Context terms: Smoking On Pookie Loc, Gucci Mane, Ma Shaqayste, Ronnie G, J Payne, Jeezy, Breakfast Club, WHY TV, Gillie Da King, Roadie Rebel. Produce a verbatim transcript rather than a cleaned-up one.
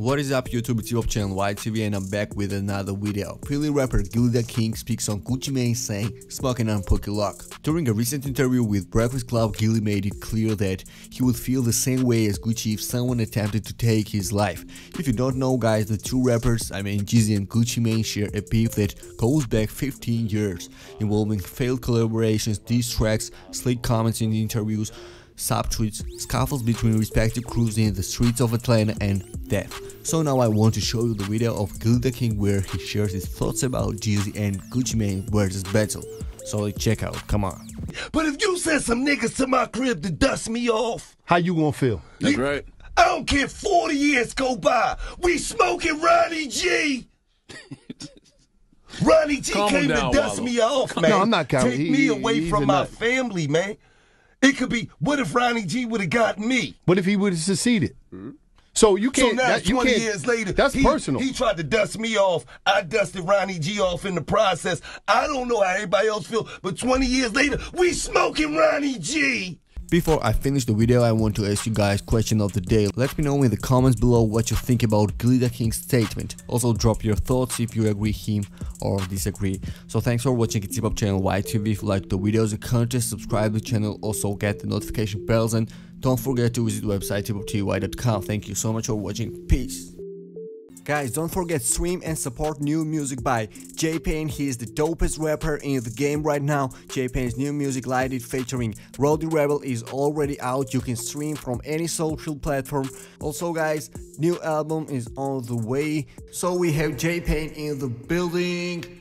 What is up YouTube, it's your channel W H Y T V and I'm back with another video. Philly rapper Gillie Da King speaks on Gucci Mane saying Smoking On Pookie Loc. During a recent interview with Breakfast Club, Gillie made it clear that he would feel the same way as Gucci if someone attempted to take his life. If you don't know guys, the two rappers, I mean Jeezy and Gucci Mane, share a beef that goes back fifteen years, involving failed collaborations, diss tracks, slick comments in the interviews, subtweets, scuffles between respective crews in the streets of Atlanta, and death. So now I want to show you the video of Gillie Da King where he shares his thoughts about Jeezy and Gucci Mane versus battle. So let's check out, come on. But if you send some niggas to my crib to dust me off, how you gonna feel? That's right. I don't care, forty years go by, we smoking Ronnie G. Ronnie G Calm came down, to dust Wallow. me off, man. No, I'm not counting. Take he, me away from my nut. family, man. It could be, what if Ronnie G would have got me? What if he would have succeeded? Mm-hmm. So you can't. So now that, twenty years later, that's he, personal. He tried to dust me off. I dusted Ronnie G off in the process. I don't know how everybody else feels, but twenty years later, we smoking Ronnie G. Before I finish the video, I want to ask you guys question of the day. Let me know in the comments below what you think about Gillie Da King's statement. Also drop your thoughts if you agree him or disagree. So thanks for watching it's hiphop channel W H Y T V. If you like the videos and content, subscribe to the channel. Also get the notification bells and don't forget to visit the website hip hop t w y dot com. Thank you so much for watching. Peace. Guys, don't forget stream and support new music by J Payne. He is the dopest rapper in the game right now. J Payne's new music Light It featuring Roadie Rebel is already out. You can stream from any social platform. Also guys, new album is on the way. So we have J Payne in the building.